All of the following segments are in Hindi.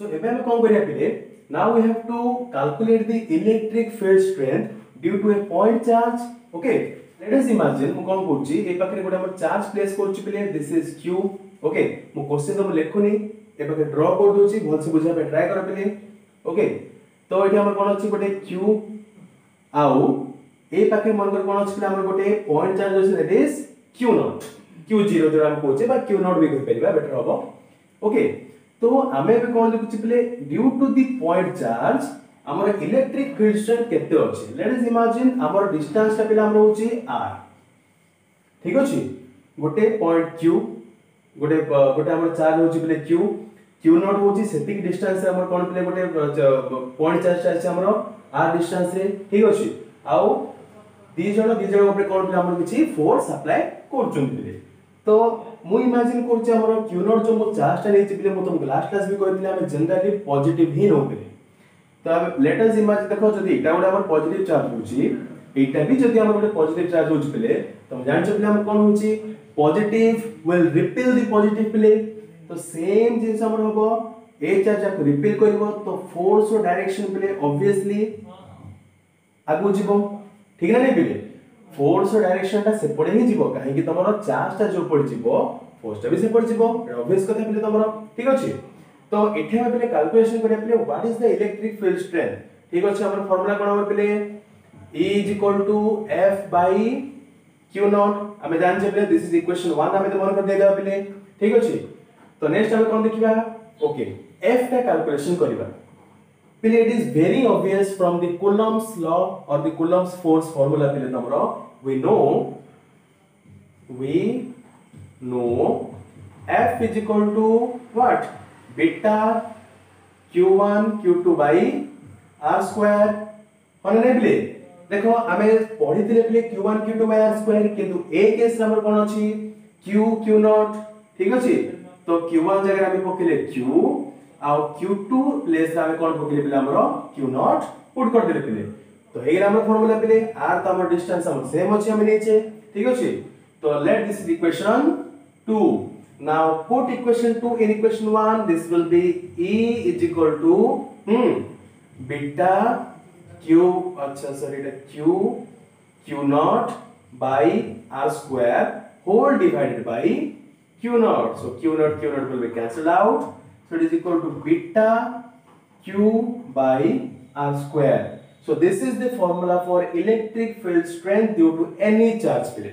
So if I am going now we have to calculate the electric field strength due to a point charge. Okay. Let us imagine we going to put charge place place. This is Q. Okay. We question to लिखोनी draw कर दो ची बहुत सी बुझा पे try करो पे okay. तो ये हमारे कौन अच्छी बोले Q आओ ये पाके मन कर कौन अच्छी हमारे बोले point charge जो है that is Q naught Q zero जो हम कोचे बाकी Q naught भी कर पे बेटर होगा okay. तो हमें भी कौन लिखो ची बोले due to the point charge हमारे electric field strength कितने हो ची let us imagine हमारे distance पे हम लोग ची R ठीक हो ची बोले point Q गोटे गोटे हमर चार्ज होची पले q q नॉट होची सेटिंग डिस्टेंस हमर कोन पले गोटे पॉइंट चार्ज आछे हमरो r डिस्टेंस रे ठीक होची आउ दी जण ऊपर कोन पले हमर किछि फोर्स अप्लाई करचुन पले तो मु इमेजिन करछि हमरो q नॉट जो मो चार्ज टा लेछि पले मो तुम लास्ट क्लास भी कहितले हम जनरली पॉजिटिव ही नो पले तो अब लेट अस इमेजिन देखो जदी एटा गोटे हमर पॉजिटिव चार्ज होची एटा भी जदी हमर गोटे पॉजिटिव चार्ज होची पले तुम जान छ पले हम कोन होची positive will repel the positive प्ले तो सेम जिंस हमर होबो ए चार्ज को रिपेल करबो तो फोर्स और डायरेक्शन प्ले ऑब्वियसली आगु जीवो ठीक ना नै बिले फोर्स और डायरेक्शन ता सेपडे ही जीवो काहे कि तमरो चार्ज ता जो पड़ जीवो फोर्स ता भी सेपड जीवो ऑब्वियस कथा बिले तमरो ठीक अछि तो एठे हम बिले कैलकुलेशन करे बिले what is the electric field strength ठीक अछि हमर फार्मूला कोन हम बिले E F Q नॉट हमें जान जे पले दिस इज इक्वेशन 1 हमें मन कर देगा पले ठीक अछि तो नेक्स्ट हम कोन देखिबा ओके f का कैलकुलेशन करबा पले it is very obvious from the Coulomb's law और द कूलम्स फोर्स फार्मूला पले हमरो we know f is equal to what beta q1 q2 by r square होनेबले देखो हमें पढ़ी थे q1 q2 by r square किंतु ए केस हमर कोन अछि q q नॉट ठीक अछि तो q1 जगह हम पकेले q आ q2 प्लेस हम कोन पकेले बिल हमरो q नॉट पुट कर देले बिल तो हे हमर फार्मूला बिल r त हमर डिस्टेंस हम सेम अछि हम नीचे ठीक अछि तो let this equation 2 now put equation 2 in equation 1 this will be e is equal to beta q अच्छा sir eta q q naught by r square whole divided by q naught will be cancel out so it is equal to beta q by r square so this is the formula for electric field strength due to any charge पले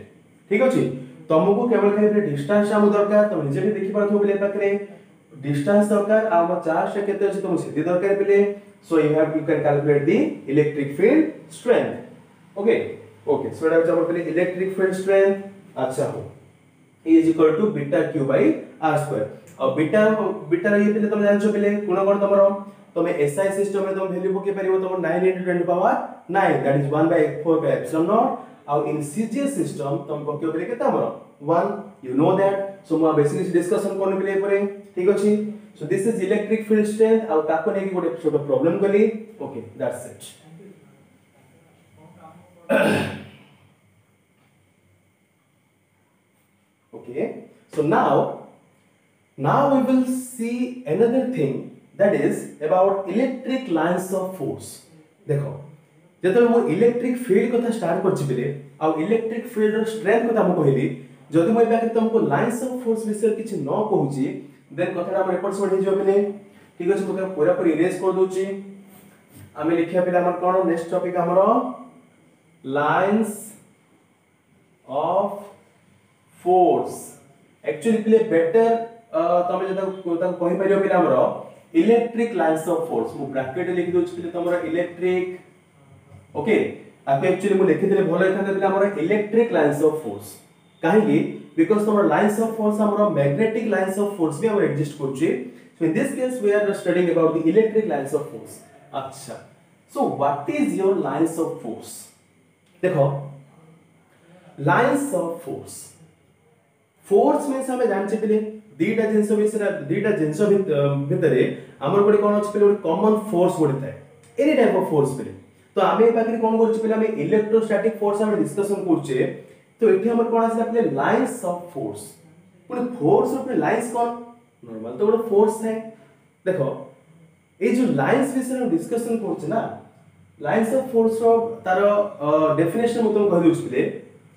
ठीक अछि तुमको केवल खाली डिस्टेंस हम दरकार तुम जे भी देखि परथो बले पाकरे डिस्टेंस दरकार आ हम चार्ज केते अछि तुम सिद्धि दरकार बले so you can calculate the electric field strength okay so that is our electric field strength अच्छा हो e is equal to beta q by r square और beta ये पहले तुम जान चुके पहले कौन कौन तुम्हारा तुम्हें SI सिस्टम में तुम वैल्यू बुक के परिवर्तन तुम 9 into 10 to the power 9 that is 1/4 epsilon naught और in CGS सिस्टम तुम बुक के पहले कितना तुम्हारा 1 you know that so हम बेसिकली डिस्कशन करने के लिए परे ठीक हो ची So this is electric field strength और ताको नेकी गोटे छोटा प्रॉब्लम गली okay that's it okay so now we will see another thing that is about electric lines of force देखो जतले मो इलेक्ट्रिक फील्ड कथा स्टार्ट करछि बिले आ इलेक्ट्रिक फील्ड रो स्ट्रेंथ कथा मो कहली जदि मो बाकी तुमको लाइन्स ऑफ फोर्स विषय किछ न कहूछि देन कथरा हम रिपोर्ट सोडी जो बिले ठीक अछि मका पूरा पूरी इरेज कर दोछि हमें लिखिया बिले हमर कोन नेक्स्ट टॉपिक हमरो लाइंस ऑफ फोर्स एक्चुअली बिले बेटर तमे जदा कहि पाइयो बिले हमरो इलेक्ट्रिक लाइंस ऑफ फोर्स मु ब्रैकेट लिख दोछि बिले तमरो इलेक्ट्रिक ओके आप एक्चुअली मु लिखि देले भलो हेता बिले हमरो इलेक्ट्रिक लाइंस ऑफ फोर्स काहे कि because our lines of force our magnetic lines of force we exist korche so in this case we are studying about the electric lines of force acha so what is your lines of force dekho lines of force force means hame janche pile dita jinso bhitare amar gode kon achi pile common force gode thae any type of force pile to ame pakri kon korche pile ame electrostatic force ame discussion korche तो इथे हमर कोन आसे अपने लाइंस ऑफ फोर्स पुरे फोर्स अपने लाइंस कोन नॉर्मल तो बड़ा फोर्स है देखो এই যে লাইনস বিষয়ে हम ডিসকাশন করছ না লাইনস অফ ফোর্স অফ তার ডেফিনেশন মত আমি কই দিউছ পিলে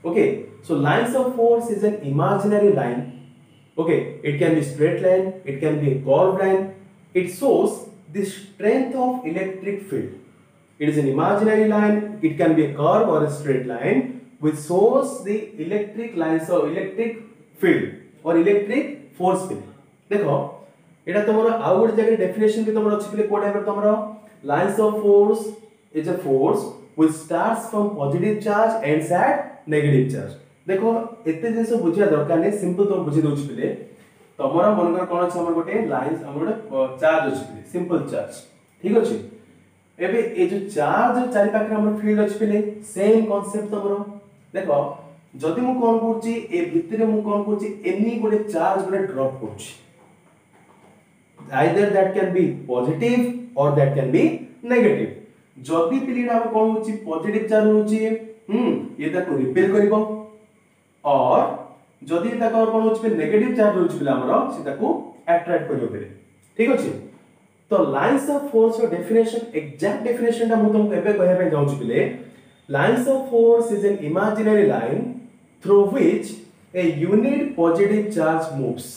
okay so lines of force is an imaginary line okay it can be straight line it can be curve line it shows the strength of electric field. It is an imaginary line. It can be a curve or a straight line, which shows the electric lines or electric field or electric force field. देखो, इटा तुम्हारा आउट जगह definition की तुम्हारा अच्छी के लिए कोड है पर तुम्हारा lines of force is a force which starts from positive charge ends at negative charge. देखो, इतने जैसे बुझिया दरकार नहीं, simple तो बुझे दो चीज़ ले तो हमरा मनकर कोन छ हमर गोटे लाइंस हमर चार्ज अछि सिंपल चार्ज ठीक अछि एबे ए जो चार्ज चारि पाखर हमर फील्ड अछि पले सेम कांसेप्ट हमरो देखो जदि मु कोन करछि ए भितरे मु कोन करछि एनी गोटे चार्ज गोटे ड्रॉप करछि either that can be positive और दैट कैन बी नेगेटिव जदि पलेडा हम कोन होछि पॉजिटिव चार्ज होछि ये ताको रिपेल करबो और जदि एटा कोन होछ पे नेगेटिव चार्ज होछ बिला हमरा सेटा को अट्रैक्ट करियो परे ठीक अछि तो लाइंस ऑफ फोर्स रो डेफिनेशन एग्जैक्ट डेफिनेशन दा मु तुमको एबे कहबे जाउछ बिले lines of force is an imaginary line through which a unit positive charge moves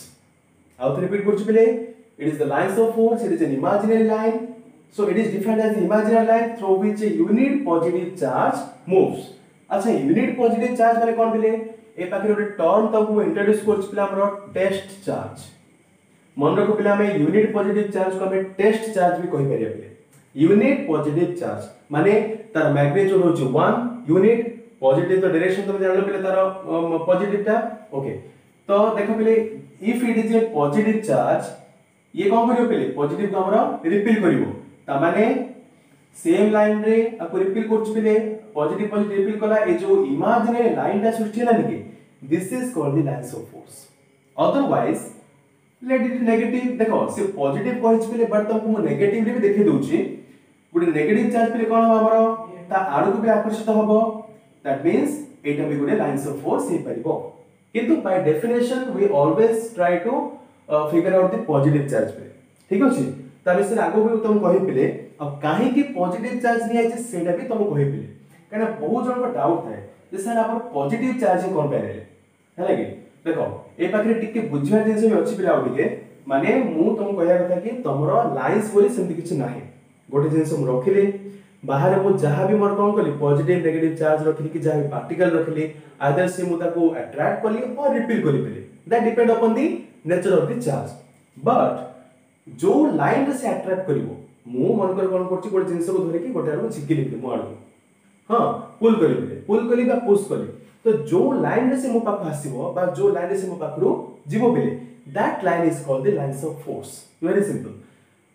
out repeat करछ बिले it is the lines of force it is an imaginary line so it is defined as an imaginary line through which a unit positive charge moves अच्छा यूनिट पॉजिटिव चार्ज माने कोन बिले ए पाखरे गोटे टर्म तबु इंट्रोड्यूस करछ पिला हमरो टेस्ट चार्ज मन रखो पिला में यूनिट पॉजिटिव चार्ज को हम टेस्ट चार्ज भी कहि परिया पिले यूनिट पॉजिटिव चार्ज माने तार मैग्नीट्यूड होछ 1 यूनिट पॉजिटिव तो डायरेक्शन तुम जानलो पिले तार पॉजिटिव ता ओके तो देखो पिले if it is a positive charge ये कोन करियो पिले पॉजिटिव को हमरा रिपील करिवो ता माने सेम लाइन रे आपको रिपील करछ पिले पॉजिटिव पॉजिटिव रिपील कला ए जो इमेजिनरी लाइन दा सृष्टि ना निके this is called the lines of force otherwise let it negative देखो से पॉजिटिव कहछ पिले बट तुमको नेगेटिव रे भी देखि दोछि गुडे नेगेटिव चार्ज पिले कोन हमरो ता आरो को भी आकर्षित होबो दैट मींस एटा भी गुडे लाइंस ऑफ फोर्स हे परिबो किंतु by definition we always try to figure out the positive charge पे ठीक अछि ता बिषय आगो भी तुम कहि पिले अब काहे कि पॉजिटिव चार्ज नि आइ सेटा भी तुम कहि पिले कने बहुत जन को डाउट है जे सर आप पॉजिटिव चार्ज कोन पे रे हैला कि देखो ए पाखरे टिके बुझवा जिंस में अछि पिला ओके माने मु तुम कहया कथा कि तमरो लाइंस बोली सेमति किछ नाही गोटे जिंस हम रखिले बाहर मु जहां भी मोर कोन कली पॉजिटिव नेगेटिव चार्ज रखिले कि जहां पार्टिकल रखिले आइदर से मु ताको अट्रैक्ट करली और रिपील करली पले that depend upon the nature of the charge but जो लाइन से अट्रैक्ट करिवो मु मन कर कोन करछि गोटे जिंस को धरे कि गोटे आरो झिकिले मु आरो हां पुल करली बा पुश करली तो जो लाइन से मो पाखा आसीबो बा जो लाइन से मो पाखरो जीवो बेले that line is called the lines of force very simple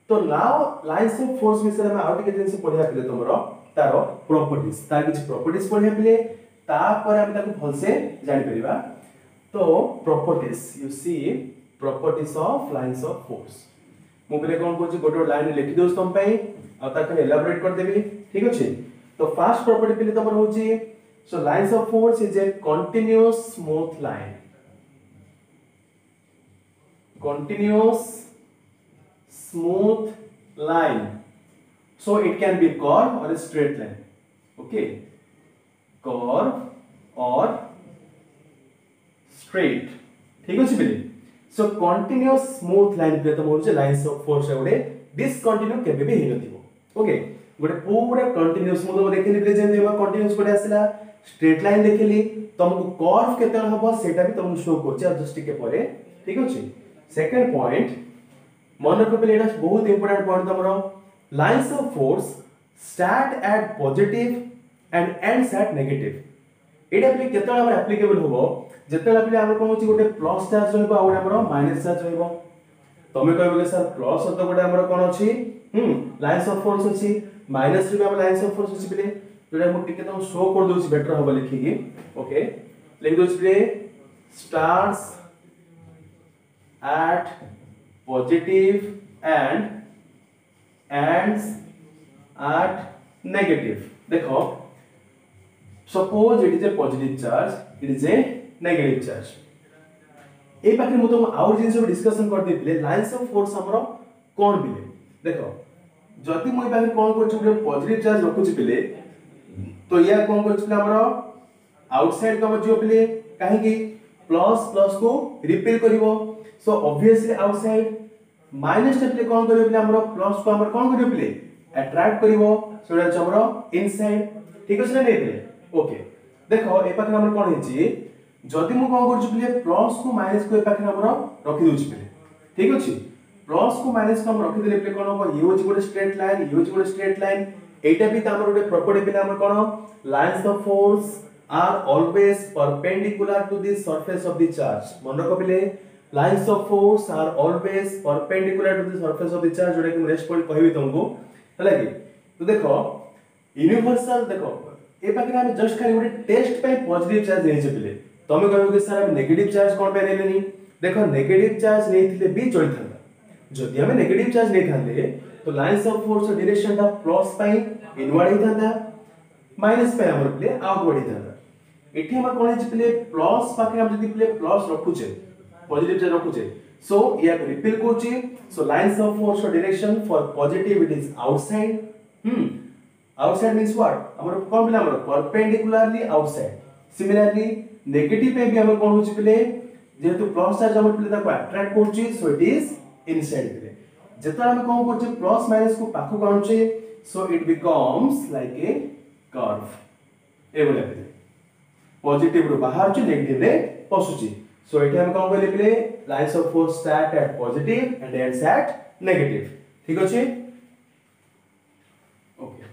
तो नाउ लाइंस ऑफ फोर्स में से हम आउट के जन से पढिया पले तमरो तारो प्रॉपर्टीज तार किछ प्रॉपर्टीज पढिया पले ता पर हम ताको भल से जानि परिबा तो properties you see properties of lines of force मो पले कोन कोछि गोटे लाइन लिखि दोस तुम पई आ ताके एलाबोरेट कर देबी ठीक अछि तो फर्स्ट प्रॉपर्टी पिले तमर होची so lines of force is a continuous smooth line so it can be curve और स्ट्रेट लाइन ओके कर्व और स्ट्रेट ठीक अछि पिले सो कंटीन्यूअस स्मूथ लाइन पिले तमर होची लाइंस ऑफ फोर्स ओडे डिसकंटिन्यू केबे भी हिनो दिबो ओके गोटे पूरा कंटीन्यूअस मतलब देखिले जे जेबा कंटीन्यूअस कोडे आसीला स्ट्रेट लाइन देखिली तुमको कर्व केते हबो सेटा भी तुमको शो करछ जस्ट के परे ठीक अछि सेकंड पॉइंट मन रखो पहिले एटा बहुत इंपोर्टेंट पॉइंट तमरो lines of force start at positive and ends at negative एटा पहिले केते हमर एप्लीकेबल होबो जेतेला पहिले हमर कोन होछि गोटे प्लस चार्ज रहबो आउ हमर माइनस चार्ज रहबो तमे कहबो सर प्लस तो गोटे हमर कोन अछि लाइंस ऑफ फोर्स अछि माइनस रे हम लाइंस ऑफ फोर्स अछि पिले जोटा मु टिके त शो कर दोछि बेटर होबो लिखि के ओके लिख दोछि पिले starts at positive and ends at negative देखो suppose it is a positive charge it is a negative charge ए पाखरे मु तुम और जिंस डिस्कशन कर दे पिले लाइंस ऑफ फोर्स हमरो कोन बिले देखो जदि मुझे कौन कर पॉजिटिव चार्ज रखुच पे तो या कौन कर आउटसाइड तुम जीव पे कहीं प्लस प्लस को रिपेल कर सो ऑब्वियसली आउटसाइड माइनस टे कौन कर प्लस को कौन कर अट्रैक्ट कर इनसाइड ठीक अच्छे ना नहीं ओके देख ए पाखे आम कौन जदि मुझे कौन कर प्लस को माइनस को रखीदे ठीक अच्छे प्लस को माइनस को हम रखीदे पे कौन हम ये हूँ गोटे स्ट्रेट लाइन ये हूँ गोटे स्ट्रेट लाइन एटा भी गोटे प्रॉपर्टी पे कौन lines of force are always perpendicular to the surface of the charge मन रख पे lines of force are always perpendicular to the surface of the charge जोटा कि नेक्स्ट पॉइंट कहबी तुमको है कि तो देख यूनिवर्सल देख ए पाखे आम जस्ट खाली गोटे टेस्ट पे पॉजिटिव चार्ज नहीं चले तुम कह कि सर नेगेटिव चार्ज कौन पे नहीं देख नेगेटिव चार्ज नहीं भी चलता जदि हमें नेगेटिव चार्ज नहीं थाते तो लाइन्स ऑफ फोर्स डायरेक्शन दा प्लस पाई इनवर्ड ही था माइनस पाई हमर प्ले आउटवर्ड ही था एठी हमर कोन हिच प्ले प्लस पाखे हम जदि प्ले प्लस रखुचे पॉजिटिव चार्ज रखुचे सो या रिपेल करछे so lines of force direction for positive it is outside outside means what हमर कोन प्ले हमर परपेंडिकुलरली आउटसाइड सिमिलरली नेगेटिव पे भी हमर कोन होछ प्ले जेतु प्लस चार्ज हमर प्ले दा अट्रैक्ट करछे सो इट इज इनसाइड रे जतरा हम कोन करछे प्लस माइनस को पाखो काउंट छे so it becomes like a curve ए बोले पॉजिटिव रो बाहर छे नेगेटिव रे पसु छे सो एठे हम कोन कहले प्ले lines of force start at positive and ends at negative ठीक अछि ओके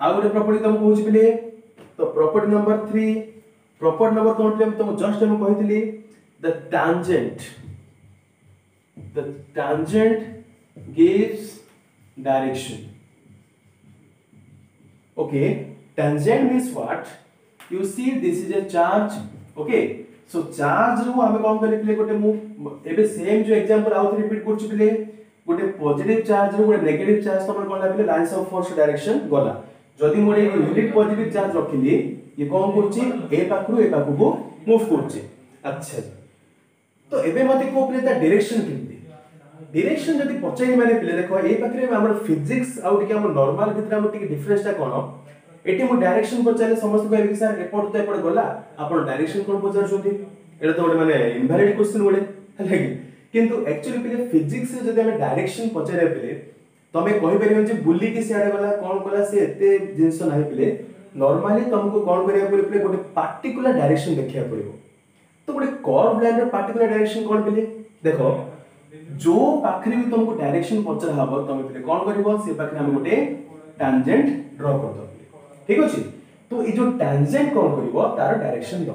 आ गोटे प्रॉपर्टी तुम कहू छी प्ले तो प्रॉपर्टी नंबर 3 प्रॉपर्टी नंबर कोन प्ले तुम जस्ट हम कहितली the tangent gives direction okay tangent means what you see this is a charge okay so charge रो हमें कौन कर ले गोटे मूव एबे सेम जो एग्जांपल आउट रिपीट कर छु पिले गोटे पॉजिटिव चार्ज रो गोटे नेगेटिव चार्ज तमन कोन लाबिले लाइन्स ऑफ फोर्स डायरेक्शन गला जदी मोरे यूनिट पॉजिटिव चार्ज रखिली ये कौन करछि ए पाखु को मूव करछि अच्छा तो एबे मते को पिले ता डायरेक्शन कि डायरेक्शन जदी पचाई माने पिले देखो ए पाखरे हमर फिजिक्स आउ टिके हमर नॉर्मल भितर हमर टिके डिफरेंस ता कोन एटी मो डायरेक्शन पचाले समस्त कहबे कि सर एपोर्ट तो एपोर्ट गला अपन डायरेक्शन कोन पचार छथि एटा तो गोटे माने इनवैलिड क्वेश्चन बोले हले किंतु एक्चुअली पिले फिजिक्स से जदी हम डायरेक्शन पचारे पिले तमे कहि परिबे जे बुली कि सेडा गला कोन गला से एते जिंस नाही पिले नॉर्मली तुमको कोन करिया बोले पिले गोटे पार्टिकुलर डायरेक्शन देखिया पड़िबो तो गोटे कर्व लाइन रे पार्टिकुलर डायरेक्शन कोन पिले देखो जो पाखरे भी तुमको डायरेक्शन पचरा हबो तमे पले कोन करबो से पाखरे हम गोटे टैंजेंट ड्रा कर दो ठीक अछि तो ए जो टैंजेंट कोन करबो तार डायरेक्शन दो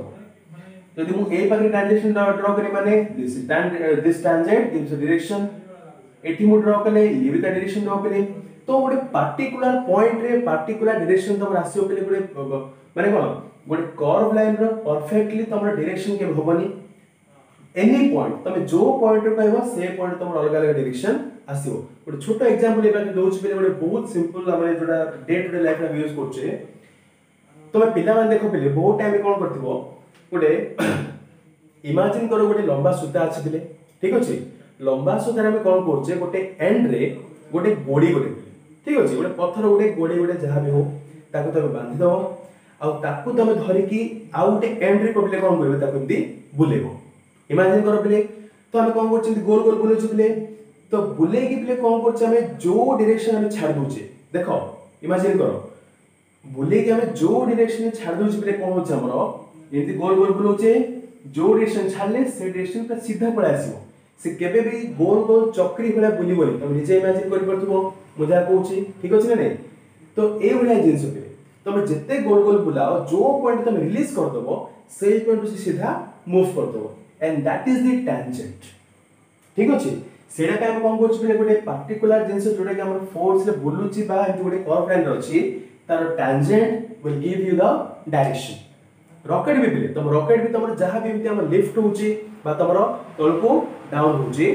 यदि मु ए पाखरे डायरेक्शन ड्रा करी माने दिस टैंजेंट गिव्स डायरेक्शन एठी मु ड्रा कले ये भी ता डायरेक्शन ड्रा कले तो गोटे पार्टिकुलर पॉइंट रे पार्टिकुलर डायरेक्शन तुम राशियो पले गोटे माने कोन गोटे कर्व लाइन रो परफेक्टली तुमरा डायरेक्शन के भबनी एनी पॉइंट तमे जो पॉइंट कहबो से पॉइंट तमर अलग अलग डायरेक्शन आसीबो गोटे छोटो एग्जांपल एबा दोछ बेले गोटे बहुत सिंपल हमरे जोडा डे टू डे लाइफ ला यूज करछे तमे पिला मान देखो पिले बहुत टाइम कोन करथिबो गोटे इमेजिन करो गोटे लंबा सूता अछि पिले ठीक अछि लंबा सूता रे हम कोन करछे गोटे एंड रे गोटे बॉडी गोटे ठीक अछि गोटे पत्थर गोटे गोडी गोटे जहा भी हो ताको तमे बांधि दो आ ताको तमे धरि की आ गोटे एंड रे कोबले कोन करबे ताको इति बुलेबो इमेजिन करो पिले तो हम कोन करछी गोल गोल बुले छुले तो बुले की पिले कोन करछी हमें जो डायरेक्शन हमें छाड़ दोछे देखो इमेजिन करो बुले की हमें जो डायरेक्शन में छाड़ दोछे पिले कोन होछ हमरो एंती गोल गोल बुलोछे जो डायरेक्शन छाड़ले से डायरेक्शन पे सीधा पळे आसीबो से केबे भी गोल गोल चक्री भला बुलिबो नि तुम निजे इमेजिन करि परतबो मजा कहूची ठीक अछि ना नहीं तो ए वाला जिंस पे तुम जत्ते गोल गोल बुलाओ जो पॉइंट तुम रिलीज कर दबो से पॉइंट से सीधा मूव कर दबो and that is the tangent ठीक अछि सेडा पे हम कोन करछ पहिले गोटे पर्टिकुलर जिंस जोडे के हमर फोर्स रे बुलुची बा जोडे कर्व लाइन रछि तार tangent will give you the direction rocket भी पिले तुम रॉकेट भी तमर जहां भी हम लिफ्ट होची बा तमरो तल को डाउन होची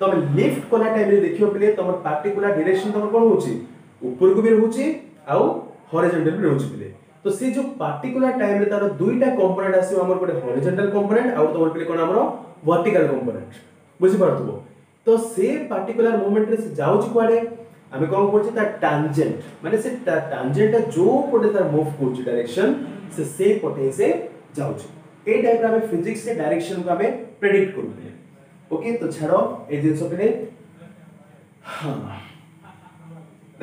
तुम लिफ्ट कोला टाइम रे देखियो पिले तमर पर्टिकुलर डायरेक्शन तमर कोन होची ऊपर को भी होची आउ हॉरिजॉन्टल भी होची पिले तो से जो पर्टिकुलर टाइम रे तार दुईटा कंपोनेंट आसीबो हमर गोटे हॉरिजॉन्टल कंपोनेंट आउ तोर पिले कोन हमरो वर्टिकल कंपोनेंट बुझि परतबो तो से पर्टिकुलर मोमेंट रे से जाउच कोआडे हमें कौन बोलते हैं ता टांजेंट माने से टांजेंट जो पटे तार मूव करछ डायरेक्शन से पटे से जाउ छ ए टाइप रे फिजिक्स से डायरेक्शन को हमें प्रेडिक्ट करबे ओके तो छाड़ो ए जिंस पे हां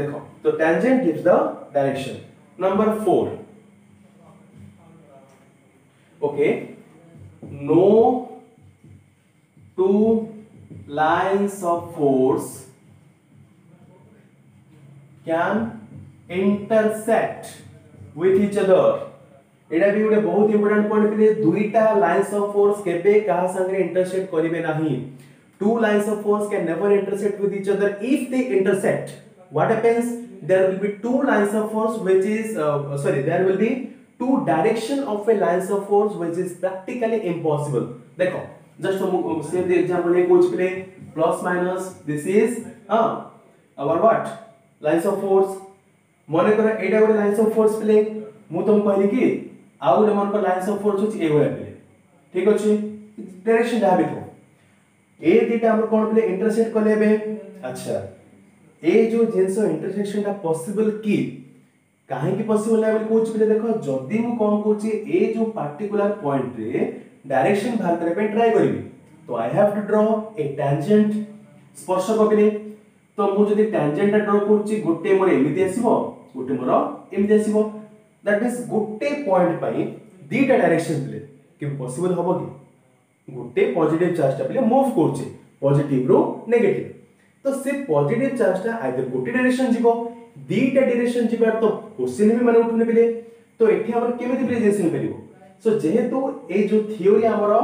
देखो तो tangent gives the direction number 4 okay no two lines of force can intersect with each other एडा भी उडे बहुत इंपोर्टेंट पॉइंट पिले दुईटा लाइंस ऑफ फोर्स केबे कहा संगे इंटरसेक्ट करिवे नाही two lines of force can never intersect with each other if they intersect what happens there will be two lines of force which is sorry there will be two direction of a lines of force which is practically impossible देखो जस्ट हम सेम दे एग्जांपल ले कोच पिले plus minus this is our what lines of force मन कर एटा गोटे लाइन्स ऑफ फोर्स पिले मु तुम कहली कि आ गोटे मन कर लाइन्स ऑफ फोर्स होची ए होया पिले ठीक अछि डायरेक्शन दा बितो ए दिटा हम कोन पिले इंटरसेक्ट कलेबे अच्छा ए जो जेंसो इंटरसेक्शन दा पॉसिबल की काहे कि पॉसिबल ना बोल कोच पिले देखो जदी मु कोन कोची ए जो पर्टिकुलर पॉइंट रे डायरेक्शन बाहर करे पे ट्राई करिबी तो I have to draw a tangent स्पर्शक पिले तो मु जदी टेंजेंट ड्रा करछि गुटे मोर एमिति आसीबो गुटे मोर एमिति आसीबो दैट इज गुटे पॉइंट पई दीटा डायरेक्शन दिले कि पॉसिबल होबो कि गुटे पॉजिटिव चार्ज टा पले मूव करछि पॉजिटिव रो नेगेटिव तो से पॉजिटिव चार्ज टा आइदर गुटे डायरेक्शन जिवो दीटा डायरेक्शन जिबार तो क्वेश्चन भी माने उठने पले तो एठी हमर केमे रिप्रेजेंटेशन करिवो सो जेहेतु ए जो थ्योरी हमरो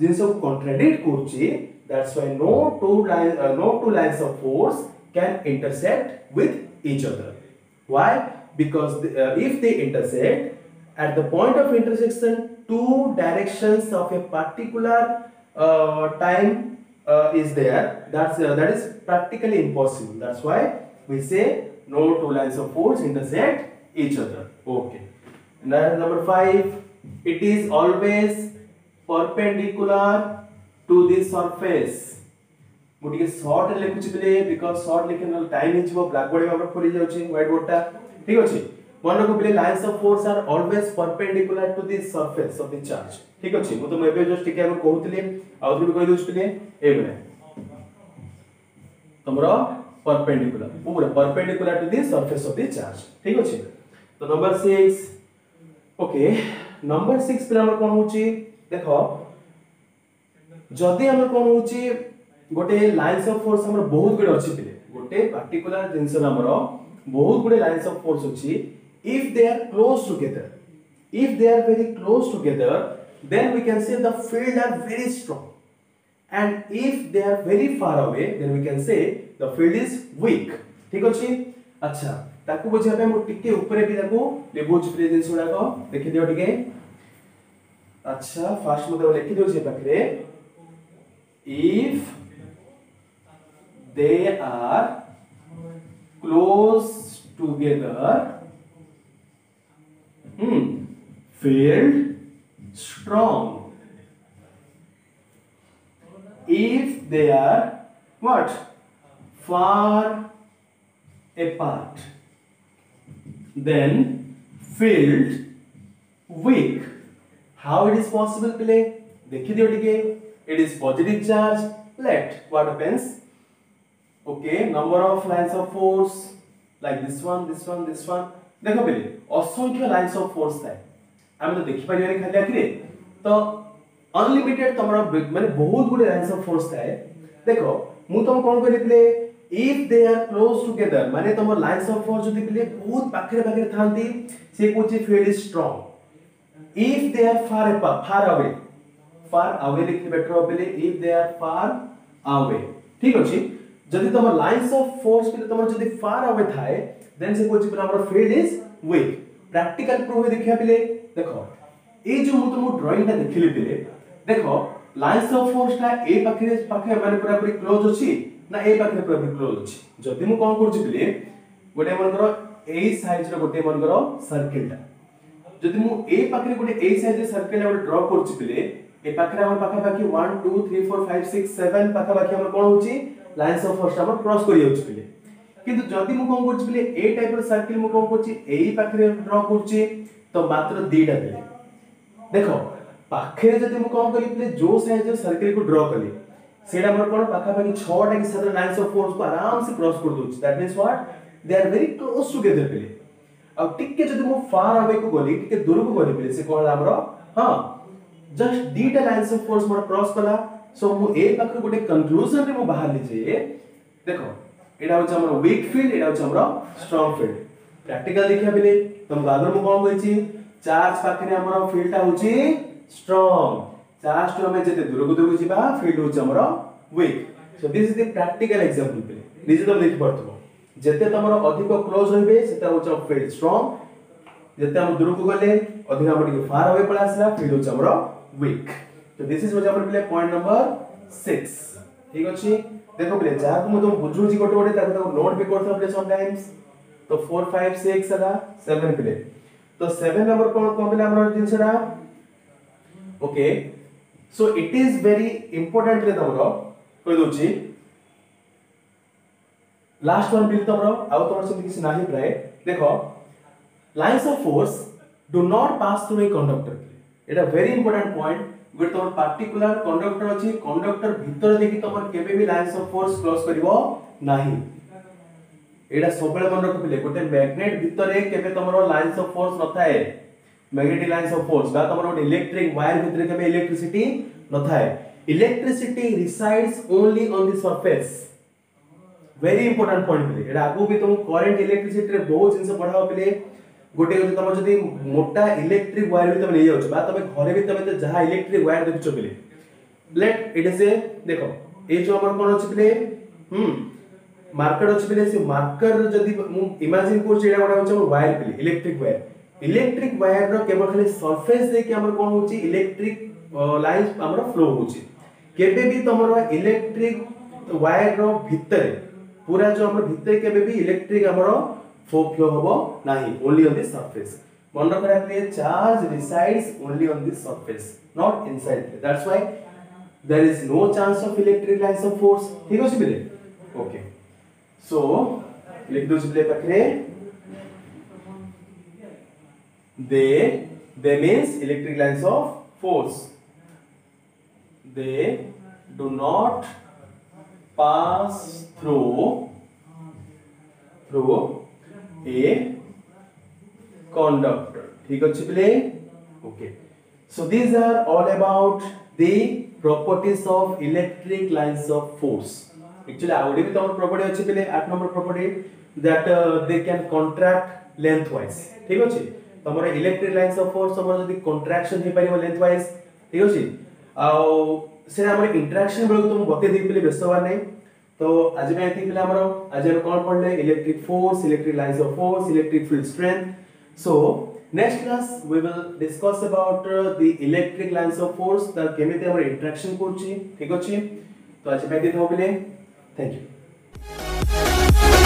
जिनसो कॉन्ट्राडिक्ट करछि that's why no two lines of force can intersect with each other why because if they intersect at the point of intersection two directions of a particular time is there that is practically impossible that's why we say no two lines of force intersect each other okay number 5 it is always perpendicular to the surface मोटिके शॉर्ट लेखु छिले बिकॉज़ शॉर्ट लेखनल टाइम हिजबो ब्लैक बोर्ड में खोली जाउ छी व्हाइट बोर्ड टा ठीक अछि मन को पिले lines of force are always perpendicular to the surface of the charge ठीक अछि मु तो एबे जस्ट के हम कहूतले आउट भी कहि दउ छिले ए बले तमरो परपेंडिकुलर पूरा perpendicular to the surface of the charge ठीक अछि तो नंबर 6 ओके नंबर 6 पिले हमर कोन होछि देखो जदि हम कोन होची गोटे लाइन्स ऑफ फोर्स हमर बहुत गुड अछि पिले गोटे पर्टिकुलर जिंस हमर बहुत गुड लाइन्स ऑफ फोर्स अछि if they are close together if they are very close together then we can say the field are very strong and if they are very far away then we can say the field is weak ठीक अछि अच्छा ताकू बुझे पे मो टिके ऊपर भी ताकू लेबोज पिले जिंस उडा को देखि दियो टिके अच्छा फास्ट मते लिखि दियो जे पखरे if they are close together field strong if they are what far apart then field weak how it is possible play dekhi diyo dige It is positive charge. Let what happens? Okay, number of lines of force like this one, this one, this one. देखो पहले असंख्य lines of force था। हमें तो देखी पाई खाली आखिरी तो unlimited तुम्हारा मैंने बहुत गुड lines of force था। देखो मुँह तुम कौन को लिखले if they are close together मैंने तुम्हारा lines of force जो दिखले बहुत पाखरे पाखरे थांती से कुछ field is strong. If they are far away far away लिखले बेटर हो पले if they are far away ठीक अछि जदि तमर लाइंस ऑफ फोर्स पिले तमर जदि far away थाए देन से कोछि पिले हमर field is weak practical proof देखिया पिले देखो ए जो मु तुम ड्राइंग ता देखिले पिले देखो लाइंस ऑफ फोर्स ता ए पाखरे पाखे माने पूरा पूरी क्लोज अछि ना ए पाखरे पूरा पूरी क्लोज अछि जदि मु कोन करछि पिले गोटे मन करो ए साइज रो गोटे मन करो सर्कल ता जदि मु ए पाखरे गोटे ए साइज रे सर्कल ला ड्रा करछि पिले ए पाखरा हमर पाखा बाकी 1 2 3 4 5 6 7 पाखा बाकी हमर कोन होची लाइंस ऑफ फोर्स हमर क्रॉस करियो छी पिले किंतु जदि मु कोन करछि बले ए टाइप रो सर्किल मु कोन करछि एई पाखरे ड्रा करछि तो मात्र दीटा देले देखो पाखरे जदि मु कोन करि बले जो साइज रो सर्किल को ड्रा कले सेडा हमर कोन पाखा पाखी 6 टा के साथ लाइन्स ऑफ फोर्स को आराम से क्रॉस कर दोछि that means what they are very close together बले अब टिके जदि मु फार अवे को गली टिके दूर को गली बले से कोन हमरो हां जस्ट दीटा लाइन्स ऑफ फोर्स मोर क्रॉस कला सो मु ए पाखरे गोटे कंक्लूजन रे मु बाहर लिजे देखो एडा हो हमरा वीक फील्ड एडा हो हमरा स्ट्रांग फील्ड प्रैक्टिकल देखिया बेले तुम गागर मु कोन होई छी चार्ज पाखरे हमरा फील्ड आ होची स्ट्रांग चार्ज तो हमें जते दूर को दूर जीवा फील्ड हो हमरा weak so this is the practical example बेले निजे तो देख पड़तो जते हमरा अधिक क्लोज होइबे सेटा हो हमरा फील्ड स्ट्रांग जते हम दूर को गले अधिक हम टिक फार होवे पलासला फील्ड हो हमरा वीक तो दिस इज हो हमरा बेले पॉइंट नंबर 6 ठीक अछि देखो प्ले जहां तुम बुझुजी गोटे गोटे ताको नोट भी करथो प्ले समटाइम्स तो 4 5 6 आदा 7 प्ले तो 7 नंबर कोन कोन प्ले हमरा जिनसडा okay so it is very important प्ले तमरो कह दोची लास्ट वन बिल तमरो आउ तमरो से किसी नाही प्राय देखो lines of force do not pass through a conductor एटा वेरी इंपोर्टेंट पॉइंट गुड तोर पार्टिकुलर कंडक्टर अछि कंडक्टर भीतर देखि तोर केबे भी लाइन्स ऑफ फोर्स क्रॉस करबो नाही एडा सबले मन रखबे गोटे मैग्नेट भीतर केबे तोमरो लाइन्स ऑफ फोर्स न थाए मैग्नेटिक लाइन्स ऑफ फोर्स बा तोमरो इलेक्ट्रिक वायर भीतर केबे इलेक्ट्रिसिटी न थाए electricity resides only on the surface very important point भेले एडा आगु भी तुम करंट इलेक्ट्रिसिटी रे बहुत जिंस पढाओ भेले गोटे तुम जदि मोटा इलेक्ट्रिक वायर भी तुम ले जाओ बा तुम घरे भी तुम जहां इलेक्ट्रिक वायर देखिछो बले लेट इट इज ए देखो ए जो हमर कोन अछि बले मार्कर अछि बले से मार्कर जदि इमेजिन कर जेडा बडा हमर वायर बले इलेक्ट्रिक वायर रो केवल खाली सरफेस दे के हमर कोन होछि इलेक्ट्रिक लाइन्स हमर फ्लो होछि केबे भी तुमरो इलेक्ट्रिक वायर रो भीतर पूरा जो हमर भीतर केबे भी इलेक्ट्रिक हमरो फोर्स फ्लो होबो नाही ओनली ऑन द सरफेस मन रखरा के charge resides only on the surface not inside that's why there is no chance of electric lines of force ठीक अछि बिले ओके सो लिख दो बिले पखरे they means electric lines of force they do not pass through a conductor ठीक अछि बले okay so these are all about the properties of electric lines of force actually आउडी भी तमर प्रॉपर्टी अछि बले 8 number property that they can contract lengthwise ठीक अछि तमर इलेक्ट्रिक लाइन्स ऑफ फोर्स हमर जदि कॉन्ट्रैक्शन हे परबो लेंथ वाइज ठीक अछि आ से हमर इंटरेक्शन बले तुम बते दे बले बेसवा नै तो आज में एथि पिला हमरो आज हम कोन पढ़ले electric force electric lines of force electric field strength so next class we will discuss about the electric lines of force the केमिति हमर इंटरेक्शन करछि ठीक अछि तो आज में एथि होबले थैंक यू